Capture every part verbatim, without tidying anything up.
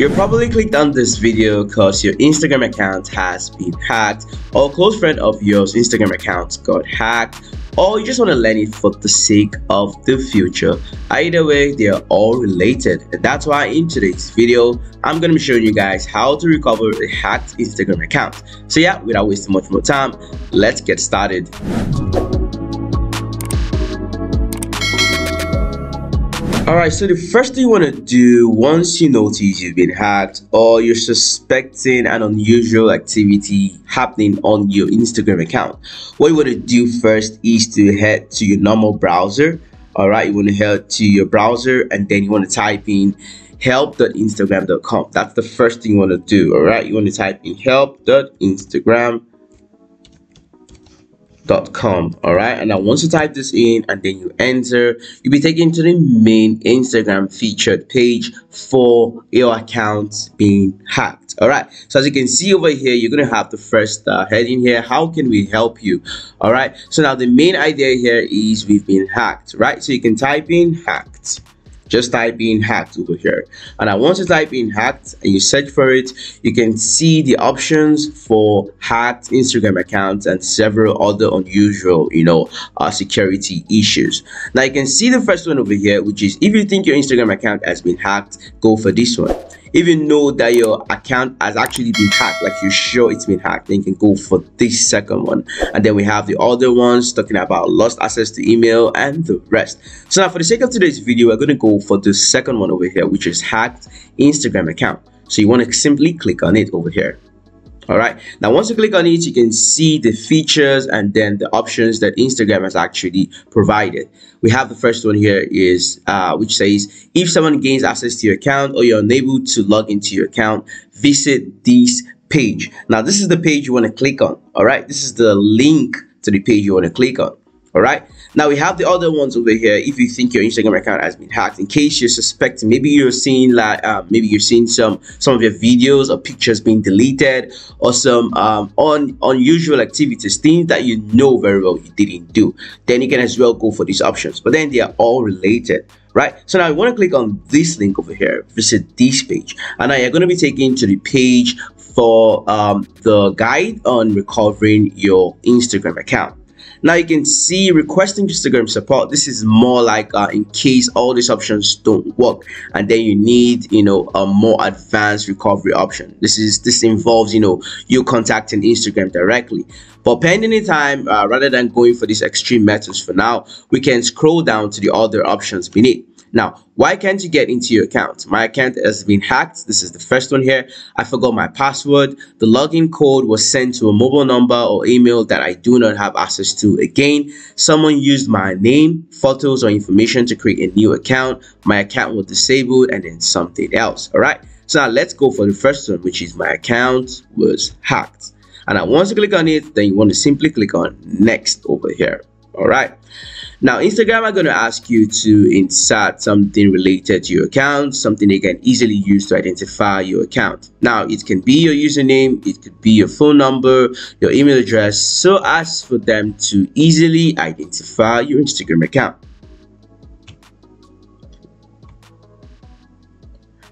You probably clicked on this video because your Instagram account has been hacked, or a close friend of yours Instagram account got hacked, or you just want to learn it for the sake of the future. Either way, they are all related, and that's why in today's video I'm going to be showing you guys how to recover a hacked Instagram account. So yeah, without wasting much more time, let's get started. Alright, so the first thing you want to do once you notice you've been hacked or you're suspecting an unusual activity happening on your Instagram account, what you want to do first is to head to your normal browser. Alright, you want to head to your browser and then you want to type in help dot instagram dot com. That's the first thing you want to do. Alright, you want to type in help dot instagram dot com. All right, and now once you type this in and then you enter, you'll be taken to the main Instagram featured page for your account being hacked. All right, so as you can see over here, you're gonna have the first uh, heading here, how can we help you. All right, so now the main idea here is we've been hacked, right? So you can type in hacked, just type in hacked over here, and now once you type in hacked and you search for it, you can see the options for hacked Instagram accounts and several other unusual, you know, uh, security issues. Now you can see the first one over here, which is if you think your Instagram account has been hacked, go for this one. If you know that your account has actually been hacked, like you're sure it's been hacked, then you can go for this second one. And then we have the other ones talking about lost access to email and the rest. So now for the sake of today's video, we're going to go for the second one over here, which is hacked Instagram account. So you want to simply click on it over here. All right, now once you click on it, you can see the features and then the options that Instagram has actually provided. We have the first one here is uh, which says if someone gains access to your account or you're unable to log into your account, visit this page. Now this is the page you want to click on. All right, this is the link to the page you want to click on. All right, now we have the other ones over here. If you think your Instagram account has been hacked, in case you're suspecting, maybe you're seeing like uh, maybe you're seeing some some of your videos or pictures being deleted, or some um un unusual activities, things that you know very well you didn't do, then you can as well go for these options, but then they are all related, right? So now you want to click on this link over here, visit this page, and now you're going to be taken to the page for um the guide on recovering your Instagram account. Now you can see requesting Instagram support. This is more like uh, in case all these options don't work and then you need, you know, a more advanced recovery option. This is this involves, you know, you contacting Instagram directly. But pending the time, uh, rather than going for these extreme methods for now, we can scroll down to the other options beneath. Now, why can't you get into your account? My account has been hacked. This is the first one here. I forgot my password. The login code was sent to a mobile number or email that I do not have access to again. Someone used my name, photos, or information to create a new account. My account was disabled, and then something else. All right. So now let's go for the first one, which is my account was hacked. And now once you click on it, then you want to simply click on next over here. All right. Now, Instagram are going to ask you to insert something related to your account, something they can easily use to identify your account. Now, it can be your username, it could be your phone number, your email address, so as for them to easily identify your Instagram account.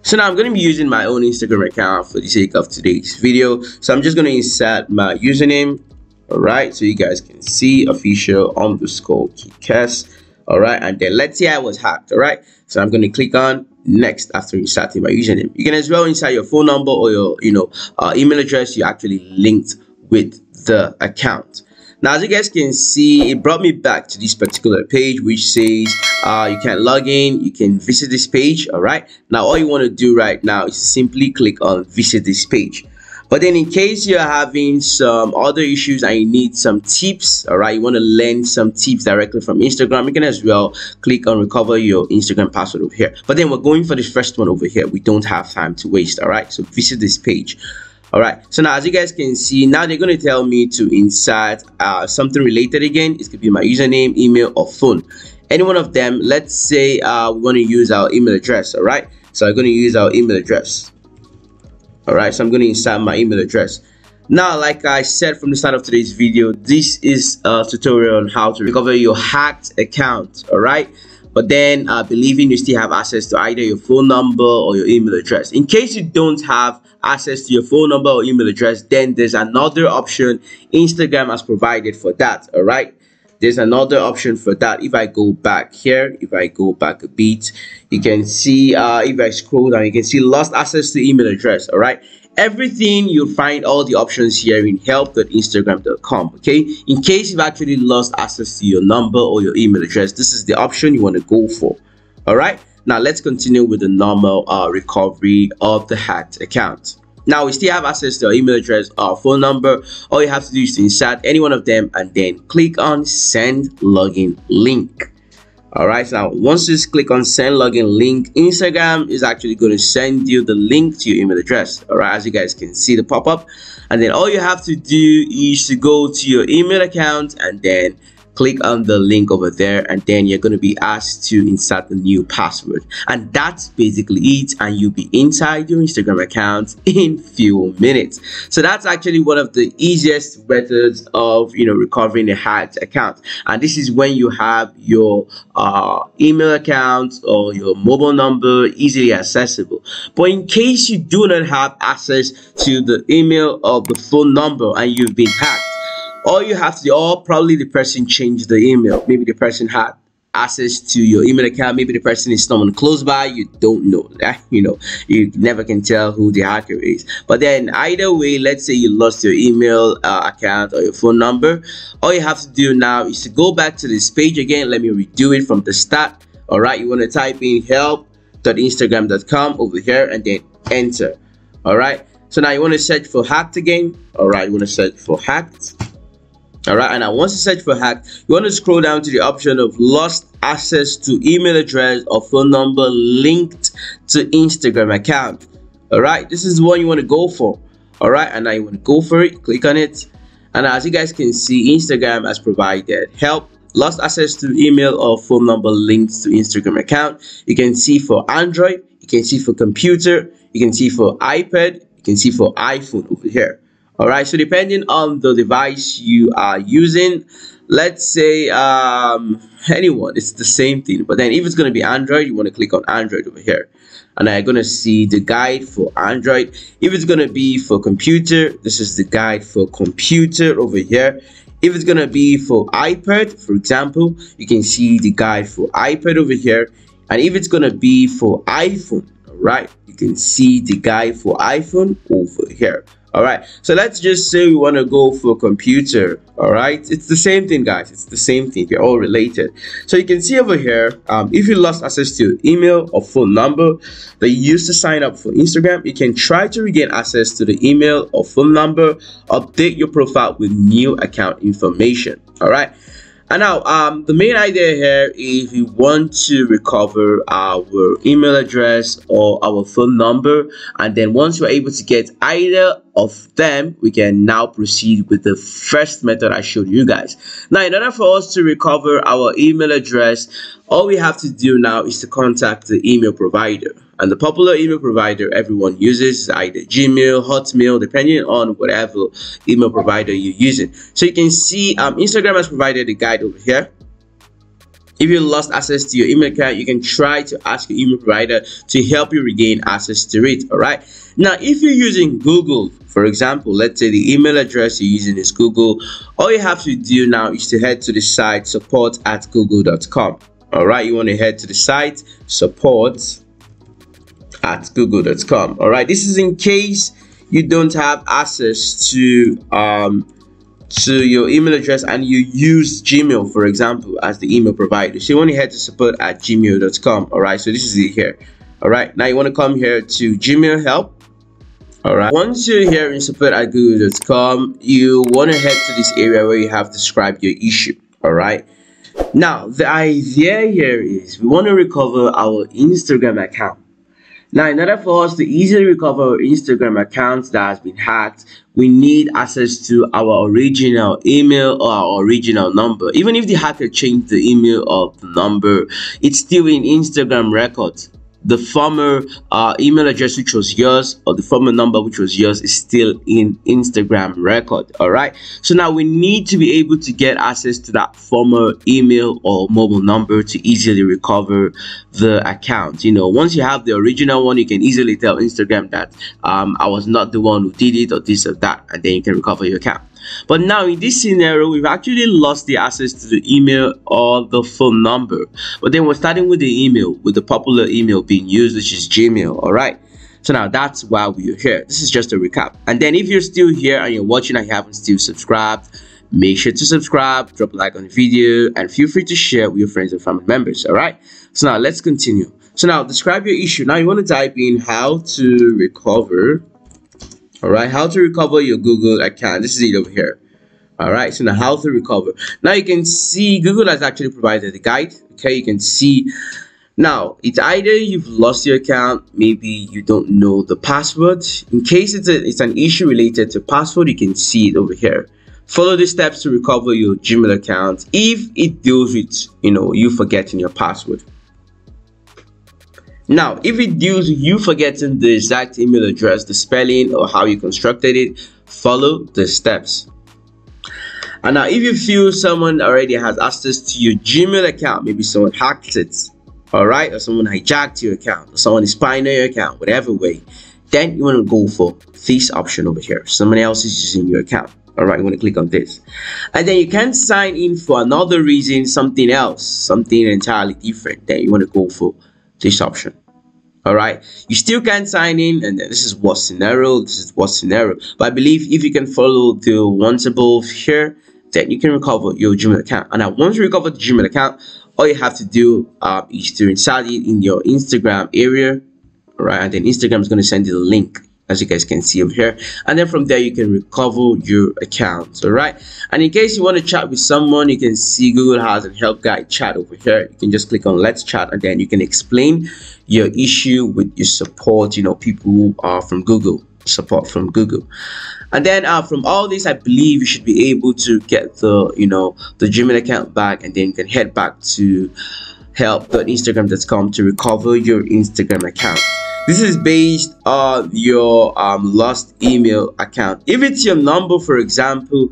So now I'm going to be using my own Instagram account for the sake of today's video. So I'm just going to insert my username. All right, so you guys can see official underscore Kidkes. All right, and then let's say I was hacked. All right, so I'm going to click on next after inserting my username. You can as well insert your phone number or your, you know, uh, email address you actually linked with the account. Now, as you guys can see, it brought me back to this particular page, which says uh, you can log in, you can visit this page. All right, now all you want to do right now is simply click on visit this page. But then in case you're having some other issues and you need some tips, all right, you want to learn some tips directly from Instagram, you can as well click on recover your Instagram password over here. But then we're going for the first one over here. We don't have time to waste. All right, so visit this page. All right, so now as you guys can see, now they're going to tell me to insert uh, something related again. It could be my username, email, or phone. Any one of them. Let's say uh, we want to use our email address. All right, so I'm going to use our email address. All right, so I'm going to insert my email address. Now, like I said from the start of today's video, this is a tutorial on how to recover your hacked account. All right, But then uh, believing you still have access to either your phone number or your email address. In case you don't have access to your phone number or email address, then there's another option Instagram has provided for that. All right, there's another option for that. If I go back here, if I go back a bit, you can see, uh, if I scroll down, you can see lost access to email address. All right, everything, you'll find all the options here in help dot instagram dot com. Okay, in case you've actually lost access to your number or your email address, this is the option you want to go for. All right, now let's continue with the normal uh, recovery of the hacked account. Now we still have access to our email address or phone number. All you have to do is to insert any one of them and then click on send login link. All right, now once you click on send login link, Instagram is actually going to send you the link to your email address. All right, as you guys can see the pop-up, and then all you have to do is to go to your email account and then click on the link over there, and then you're going to be asked to insert a new password, and that's basically it, and you'll be inside your Instagram account in few minutes. So that's actually one of the easiest methods of, you know, recovering a hacked account. And this is when you have your uh, email account or your mobile number easily accessible. But in case you do not have access to the email or the phone number and you've been hacked, all you have to do, or probably the person changed the email. Maybe the person had access to your email account. Maybe the person is someone close by. You don't know that. You know, you never can tell who the hacker is. But then either way, let's say you lost your email uh, account or your phone number. All you have to do now is to go back to this page again. Let me redo it from the start. All right, you want to type in help dot instagram dot com over here and then enter. All right. So now you want to search for hacked again. All right, you want to search for hacked. Alright, and now once you search for hack, you want to scroll down to the option of lost access to email address or phone number linked to Instagram account. Alright, this is the one you want to go for. Alright, and now you want to go for it, click on it. And as you guys can see, Instagram has provided help. Lost access to email or phone number linked to Instagram account. You can see for Android, you can see for computer, you can see for iPad, you can see for iPhone over here. Alright, so depending on the device you are using, let's say um, anyone, it's the same thing. But then if it's going to be Android, you want to click on Android over here. And I'm going to see the guide for Android. If it's going to be for computer, this is the guide for computer over here. If it's going to be for iPad, for example, you can see the guide for iPad over here. And if it's going to be for iPhone, alright, you can see the guide for iPhone over here. All right, so let's just say we want to go for computer. All right, it's the same thing, guys. It's the same thing. They're all related. So you can see over here, um, if you lost access to email or phone number that you used to sign up for Instagram, you can try to regain access to the email or phone number, update your profile with new account information. All right. And now, um, the main idea here is we want to recover our email address or our phone number. And then once we're able to get either of them, we can now proceed with the first method I showed you guys. Now, in order for us to recover our email address, all we have to do now is to contact the email provider. And the popular email provider everyone uses is either Gmail, Hotmail, depending on whatever email provider you're using. So you can see um, Instagram has provided a guide over here. If you lost access to your email account, you can try to ask your email provider to help you regain access to it. All right. Now, if you're using Google, for example, let's say the email address you're using is Google. All you have to do now is to head to the site support at google dot com. All right. You want to head to the site support at google dot com. All right, this is in case you don't have access to um to your email address and you use Gmail, for example, as the email provider. So you want to head to support at gmail dot com. all right, so this is it here. All right, now you want to come here to Gmail help. All right, once you're here in support at google dot com, you want to head to this area where you have described your issue. All right, now the idea here is we want to recover our Instagram account. Now, in order for us to easily recover our Instagram account that has been hacked, we need access to our original email or our original number. Even if the hacker changed the email or the number, it's still in Instagram records. the former uh, email address which was yours, or the former number which was yours, is still in Instagram record. All right, so now we need to be able to get access to that former email or mobile number to easily recover the account. You know, once you have the original one, you can easily tell Instagram that um, I was not the one who did it, or this or that, and then you can recover your account. But now in this scenario, we've actually lost the access to the email or the phone number, but then we're starting with the email, with the popular email being used, which is Gmail. All right, so now that's why we're here. This is just a recap. And then if you're still here and you're watching and you haven't still subscribed, make sure to subscribe, drop a like on the video, and feel free to share with your friends and family members. All right, so now let's continue. So now describe your issue. Now you want to type in how to recover. All right, how to recover your Google account. This is it over here. All right, so now how to recover. Now you can see Google has actually provided a guide. Okay, you can see now it's either you've lost your account, maybe you don't know the password. In case it's, a, it's an issue related to password, you can see it over here. Follow the steps to recover your Gmail account if it deals with, you know, you forgetting your password. Now, if it deals with you forgetting the exact email address, the spelling, or how you constructed it, follow the steps. And now, if you feel someone already has access to your Gmail account, maybe someone hacked it, all right, or someone hijacked your account, or someone is spying on your account, whatever way, then you want to go for this option over here. Someone else is using your account. All right, you want to click on this, and then you can sign in for another reason, something else, something entirely different. Then you want to go for this option. All right, you still can sign in, and this is what scenario, this is what scenario. But I believe if you can follow the ones above here, then you can recover your Gmail account. And now once you recover the Gmail account, all you have to do uh, is to insert it in your Instagram area. All right, and then Instagram is going to send you the link, as you guys can see over here, and then from there you can recover your account. All right, and in case you want to chat with someone, you can see Google has a help guide chat over here. You can just click on let's chat, and then you can explain your issue with your support, you know, people who are from Google, support from Google. And then uh, from all this, I believe you should be able to get the, you know, the Gmail account back, and then you can head back to help dot instagram dot com to recover your Instagram account. This is based on your um, lost email account. If it's your number, for example,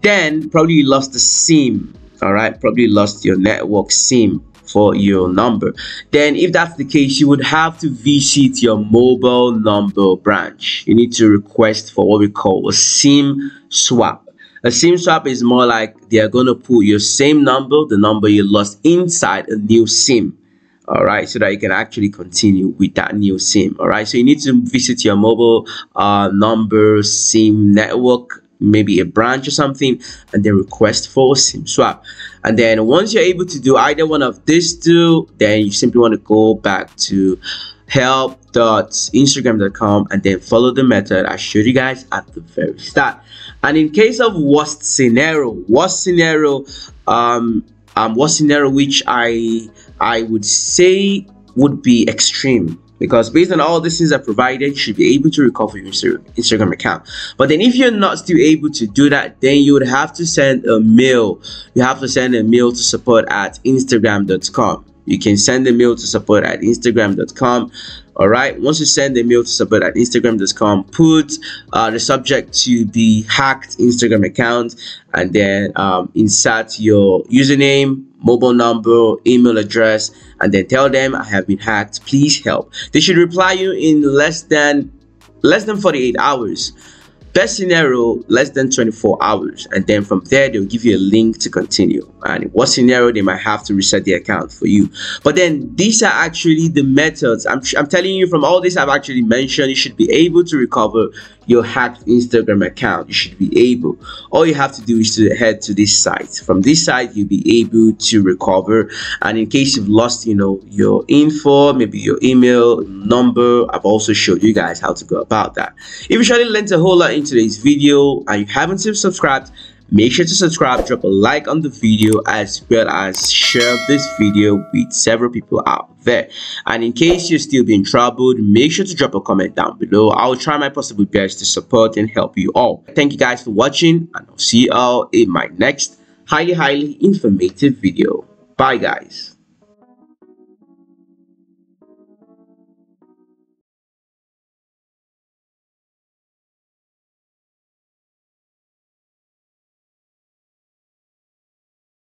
then probably you lost the SIM. All right, probably lost your network SIM for your number. Then if that's the case, you would have to visit your mobile number branch. You need to request for what we call a SIM swap. A SIM swap is more like they are going to put your same number, the number you lost, inside a new SIM. All right, so that you can actually continue with that new SIM. All right, so you need to visit your mobile uh, number SIM network, maybe a branch or something, and then request for a SIM swap. And then once you're able to do either one of these two, then you simply want to go back to help dot instagram dot com and then follow the method I showed you guys at the very start. And in case of worst scenario, worst scenario, um, um, worst scenario, which I I would say would be extreme, because based on all the things I provided, you should be able to recover your Instagram account. But then if you're not still able to do that, then you would have to send a mail. You have to send a mail to support at instagram dot com. You can send a mail to support at instagram dot com. All right, once you send a mail to support at instagram dot com, put uh, the subject to be hacked Instagram account, and then um, insert your username, mobile number, email address, and then tell them I have been hacked, please help. They should reply you in less than less than forty-eight hours, best scenario less than twenty-four hours, and then from there they'll give you a link to continue. And in what scenario, they might have to reset the account for you. But then these are actually the methods i'm, I'm telling you. From all this I've actually mentioned, you should be able to recover your hacked Instagram account. You should be able, all you have to do is to head to this site. From this site, you'll be able to recover. And in case you've lost, you know, your info, maybe your email number, I've also showed you guys how to go about that. If you surely learned a whole lot in today's video and you haven't subscribed, make sure to subscribe, drop a like on the video, as well as share this video with several people out there. And in case you're still being troubled, make sure to drop a comment down below. I'll try my possible best to support and help you all. Thank you guys for watching, and I'll see you all in my next highly, highly informative video. Bye, guys.